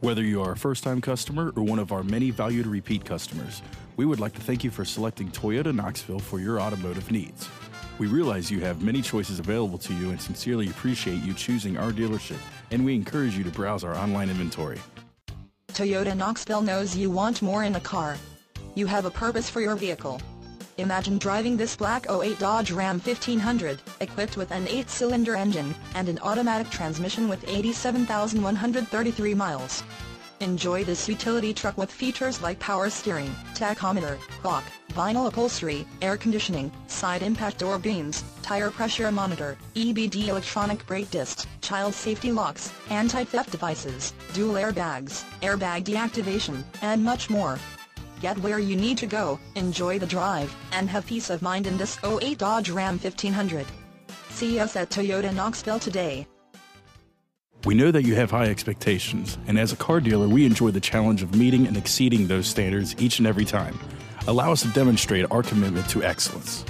Whether you are a first-time customer or one of our many valued repeat customers, we would like to thank you for selecting Toyota Knoxville for your automotive needs. We realize you have many choices available to you and sincerely appreciate you choosing our dealership, and we encourage you to browse our online inventory. Toyota Knoxville knows you want more in a car. You have a purpose for your vehicle. Imagine driving this black 08 Dodge Ram 1500, equipped with an 8-cylinder engine, and an automatic transmission with 87,133 miles. Enjoy this utility truck with features like power steering, tachometer, clock, vinyl upholstery, air conditioning, side impact door beams, tire pressure monitor, EBD electronic brake discs, child safety locks, anti-theft devices, dual airbags, airbag deactivation, and much more. Get where you need to go, enjoy the drive, and have peace of mind in this 08 Dodge Ram 1500. See us at Toyota Knoxville today. We know that you have high expectations, and as a car dealer, we enjoy the challenge of meeting and exceeding those standards each and every time. Allow us to demonstrate our commitment to excellence.